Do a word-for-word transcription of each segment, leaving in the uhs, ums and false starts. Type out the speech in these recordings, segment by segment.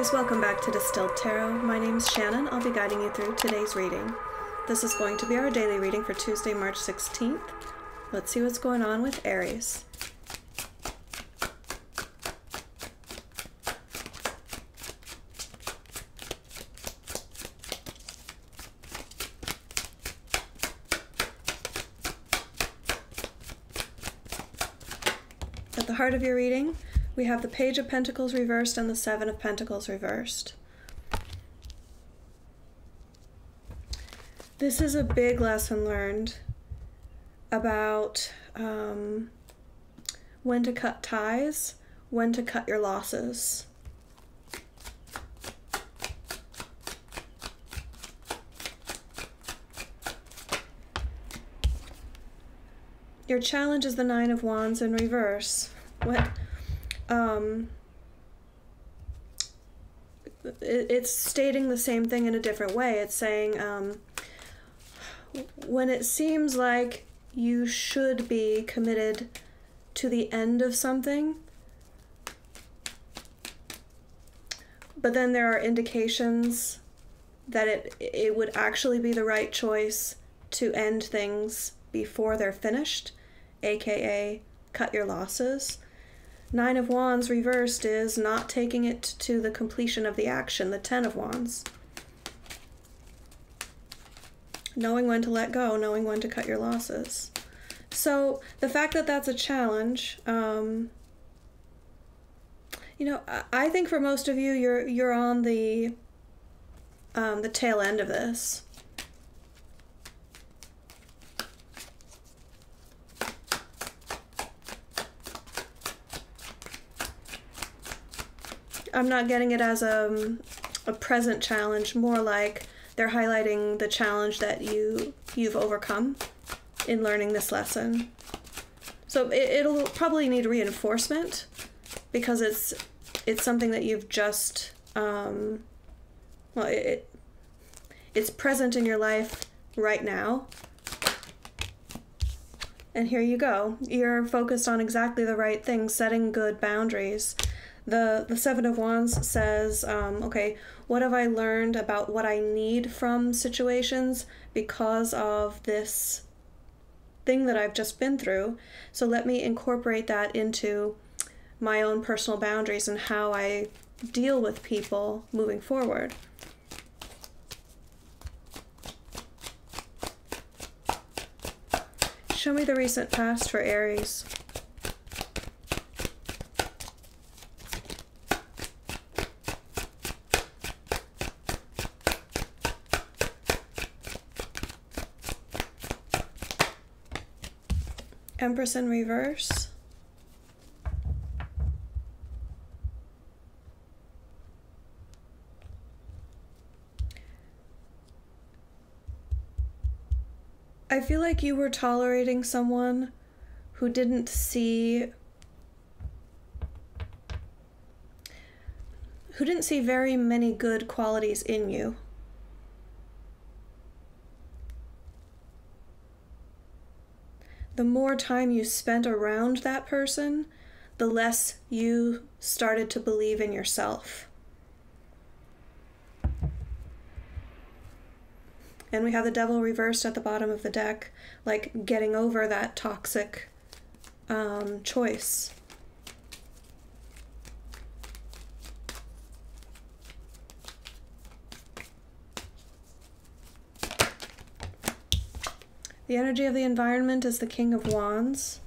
Aries, welcome back to Distilled Tarot. My name is Shannon. I'll be guiding you through today's reading. This is going to be our daily reading for Tuesday, March sixteenth. Let's see what's going on with Aries. At the heart of your reading, we have the Page of Pentacles reversed and the Seven of Pentacles reversed. This is a big lesson learned about um, when to cut ties, when to cut your losses. Your challenge is the Nine of Wands in reverse. What? Um, it's stating the same thing in a different way. It's saying, um, when it seems like you should be committed to the end of something, but then there are indications that it, it would actually be the right choice to end things before they're finished, aka cut your losses. Nine of Wands reversed is not taking it to the completion of the action, the Ten of Wands. Knowing when to let go, knowing when to cut your losses. So the fact that that's a challenge, um, you know, I think for most of you, you're, you're on the, um, the tail end of this. I'm not getting it as a, a present challenge, more like they're highlighting the challenge that you, you've overcome in learning this lesson. So it, it'll probably need reinforcement because it's, it's something that you've just, um, well, it, it's present in your life right now. And here you go. You're focused on exactly the right thing, setting good boundaries. The, the Seven of Wands says, um, okay, what have I learned about what I need from situations because of this thing that I've just been through? So let me incorporate that into my own personal boundaries and how I deal with people moving forward. Show me the recent past for Aries. Empress in reverse. I feel like you were tolerating someone who didn't see who didn't see very many good qualities in you. The more time you spent around that person, the less you started to believe in yourself. And we have the Devil reversed at the bottom of the deck, like getting over that toxic um, choice. The energy of the environment is the King of Wands.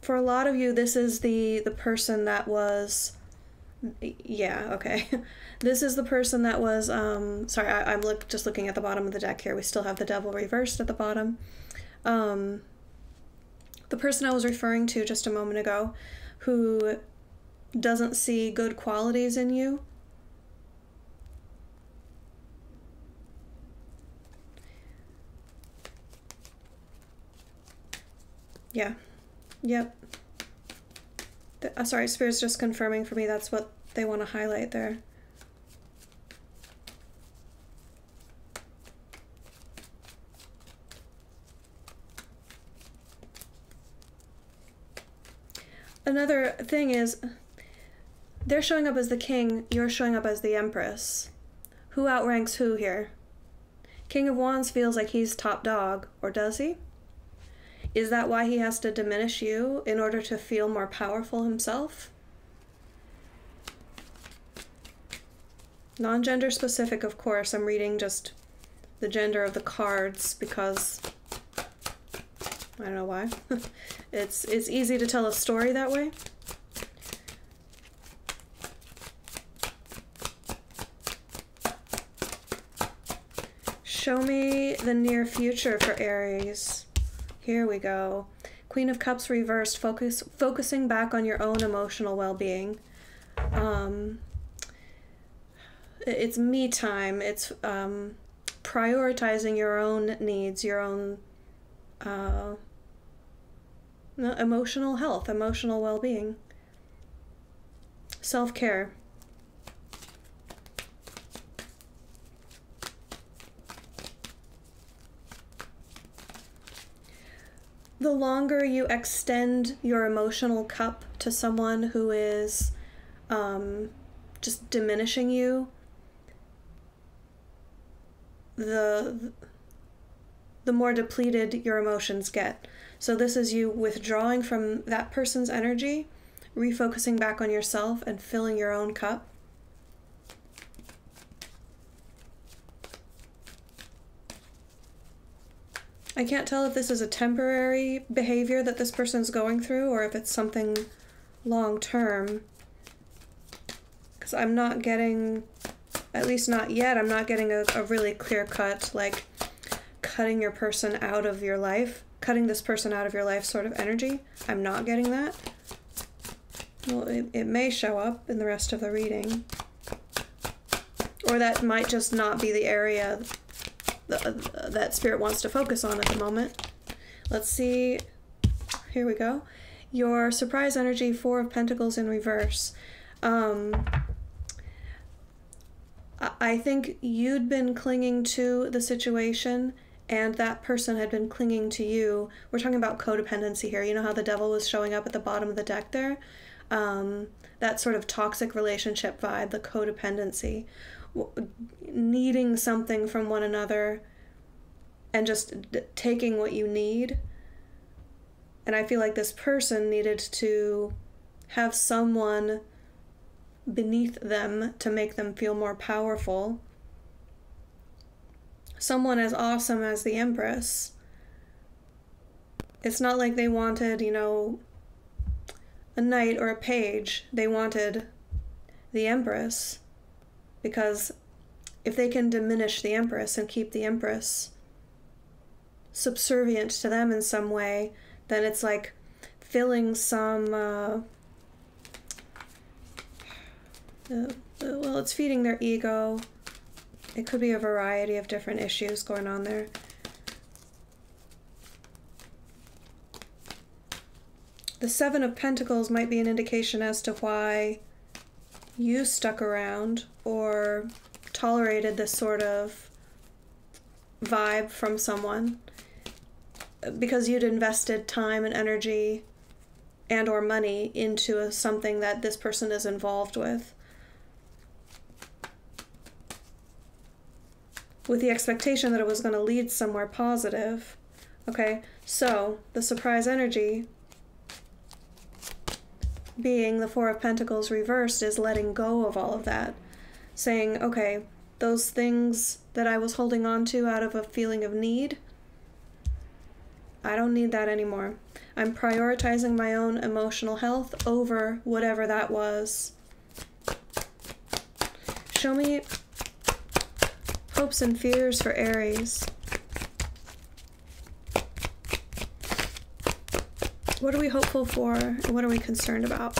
For a lot of you, this is the, the person that was, yeah, okay. This is the person that was, um, sorry, I, I'm look, just looking at the bottom of the deck here. We still have the Devil reversed at the bottom. Um, the person I was referring to just a moment ago, who doesn't see good qualities in you. Yeah. Yep. The, uh, sorry, Spirit's just confirming for me that's what they want to highlight there. another thing is, they're showing up as the king, you're showing up as the empress. Who outranks who here? King of Wands feels like he's top dog, or does he? Is that why he has to diminish you in order to feel more powerful himself? Non-gender specific, of course. I'm reading just the gender of the cards because I don't know why. it's, it's easy to tell a story that way. Show me the near future for Aries. Here we go. Queen of Cups reversed, focus, focusing back on your own emotional well-being. Um, it's me time. It's um, prioritizing your own needs, your own uh, emotional health, emotional well-being. Self-care. The longer you extend your emotional cup to someone who is um, just diminishing you, the the more depleted your emotions get. So this is you withdrawing from that person's energy, refocusing back on yourself and filling your own cup. I can't tell if this is a temporary behavior that this person's going through or if it's something long-term, because I'm not getting, at least not yet, I'm not getting a, a really clear-cut, like, cutting your person out of your life, cutting this person out of your life sort of energy. I'm not getting that. Well, it, it may show up in the rest of the reading, or that might just not be the area The, that spirit wants to focus on at the moment. Let's see. Here we go. Your surprise energy, Four of Pentacles in reverse. Um, I think you'd been clinging to the situation and that person had been clinging to you. We're talking about codependency here. You know how the devil was showing up at the bottom of the deck there? Um, that sort of toxic relationship vibe, the codependency. Needing something from one another and just d taking what you need. And I feel like this person needed to have someone beneath them to make them feel more powerful. Someone as awesome as the Empress. It's not like they wanted, you know, a knight or a page. They wanted the Empress. Because if they can diminish the Empress and keep the Empress subservient to them in some way, then it's like filling some, uh, uh, well, it's feeding their ego. It could be a variety of different issues going on there. The Seven of Pentacles might be an indication as to why you stuck around or tolerated this sort of vibe from someone, because you'd invested time and energy and or money into a, something that this person is involved with, with the expectation that it was going to lead somewhere positive. Okay, so the surprise energy being the Four of Pentacles reversed is letting go of all of that. Saying, okay, those things that I was holding on to out of a feeling of need, I don't need that anymore. I'm prioritizing my own emotional health over whatever that was. Show me hopes and fears for Aries. What are we hopeful for and what are we concerned about?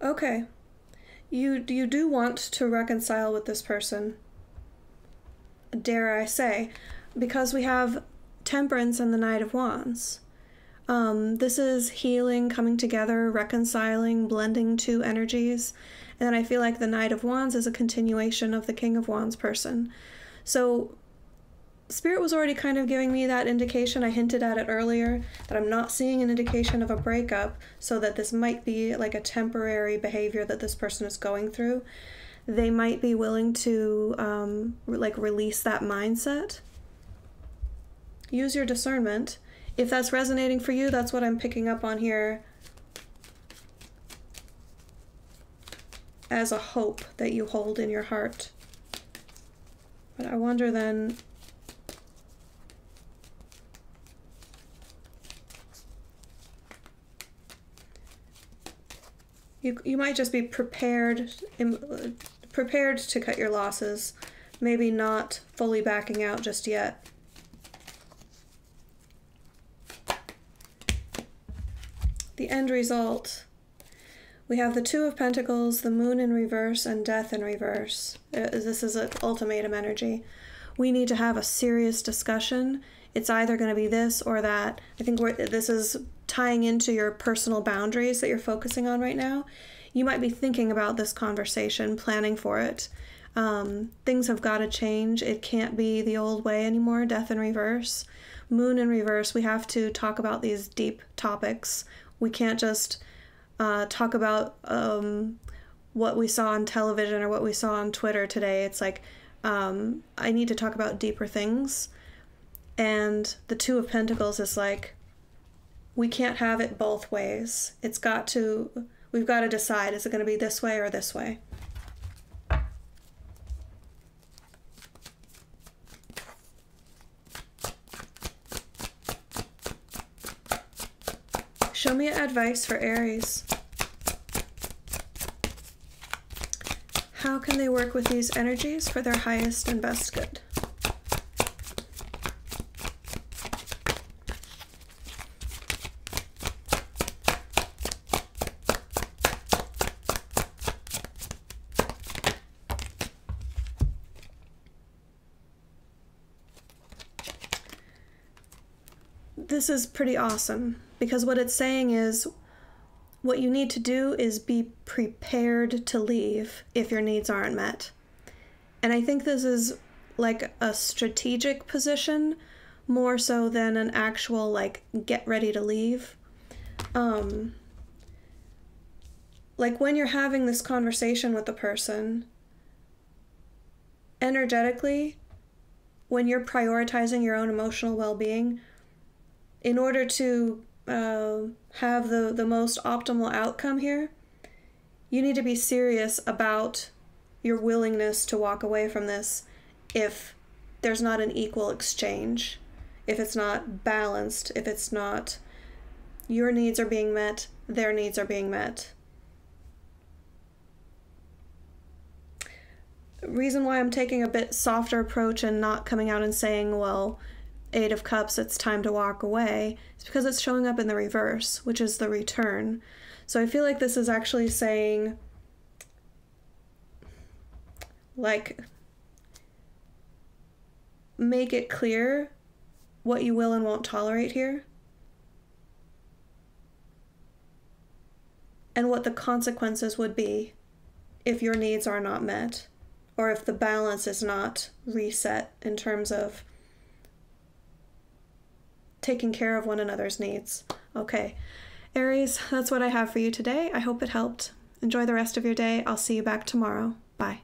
Okay, you, you do want to reconcile with this person, dare I say, because we have Temperance and the Knight of Wands. Um, this is healing, coming together, reconciling, blending two energies. And then I feel like the Knight of Wands is a continuation of the King of Wands person. So Spirit was already kind of giving me that indication. I hinted at it earlier that I'm not seeing an indication of a breakup, so that this might be like a temporary behavior that this person is going through. They might be willing to um, like release that mindset. Use your discernment. If that's resonating for you, that's what I'm picking up on here as a hope that you hold in your heart. But I wonder then, You, you might just be prepared, prepared to cut your losses, maybe not fully backing out just yet. The end result. We have the Two of Pentacles, the Moon in reverse, and Death in reverse. This is an ultimatum energy. We need to have a serious discussion. It's either going to be this or that. I think we're, this is tying into your personal boundaries that you're focusing on right now. You might be thinking about this conversation, planning for it. Um, things have got to change. It can't be the old way anymore. Death in reverse. Moon in reverse. We have to talk about these deep topics. We can't just uh, talk about um, what we saw on television or what we saw on Twitter today. It's like, um, I need to talk about deeper things. And the Two of Pentacles is like, we can't have it both ways. It's got to, we've got to decide, is it going to be this way or this way? Show me advice for Aries. How can they work with these energies for their highest and best good? This is pretty awesome, because what it's saying is what you need to do is be prepared to leave if your needs aren't met. And I think this is like a strategic position more so than an actual like get ready to leave. Um, like when you're having this conversation with the person, energetically, when you're prioritizing your own emotional well-being, in order to uh, have the, the most optimal outcome here, you need to be serious about your willingness to walk away from this if there's not an equal exchange, if it's not balanced, if it's not your needs are being met, their needs are being met. The reason why I'm taking a bit softer approach and not coming out and saying, well, Eight of Cups, it's time to walk away. It's because it's showing up in the reverse, which is the return. So I feel like this is actually saying, like, make it clear what you will and won't tolerate here, and what the consequences would be if your needs are not met, or if the balance is not reset in terms of taking care of one another's needs. Okay, Aries, that's what I have for you today. I hope it helped. Enjoy the rest of your day. I'll see you back tomorrow. Bye.